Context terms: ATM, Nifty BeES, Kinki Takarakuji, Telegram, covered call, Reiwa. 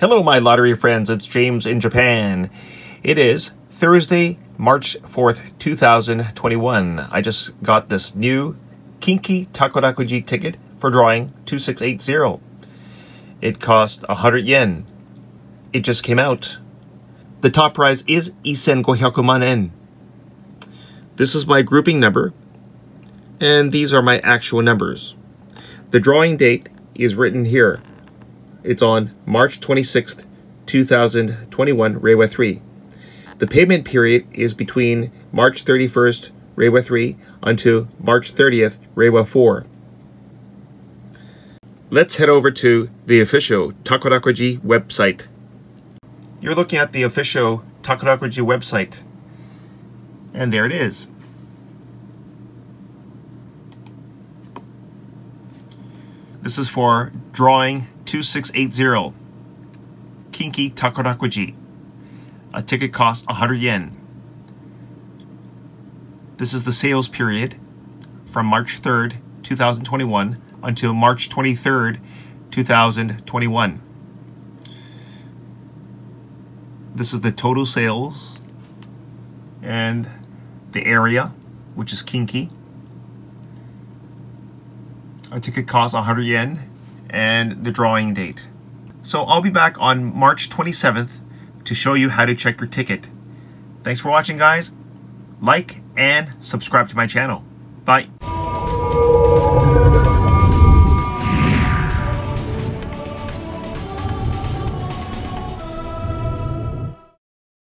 Hello, my lottery friends. It's James in Japan. It is Thursday, March 4th, 2021. I just got this new Kinki Takarakuji ticket for drawing 2680. It cost 100 yen. It just came out. The top prize is 1500 man yen. This is my grouping number, and these are my actual numbers. The drawing date is written here. It's on March 26th, 2021, Reiwa 3. The payment period is between March 31st, Reiwa 3, until March 30th, Reiwa 4. Let's head over to the official Takarakuji website. You're looking at the official Takarakuji website. And there it is. This is for drawing 2680, Kinki Takarakuji. A ticket costs 100 yen. This is the sales period from March 3rd, 2021 until March 23rd, 2021. This is the total sales and the area, which is Kinki. A ticket costs 100 yen. And the drawing date. So I'll be back on March 27th to show you how to check your ticket. Thanks for watching, guys. Like and subscribe to my channel. Bye.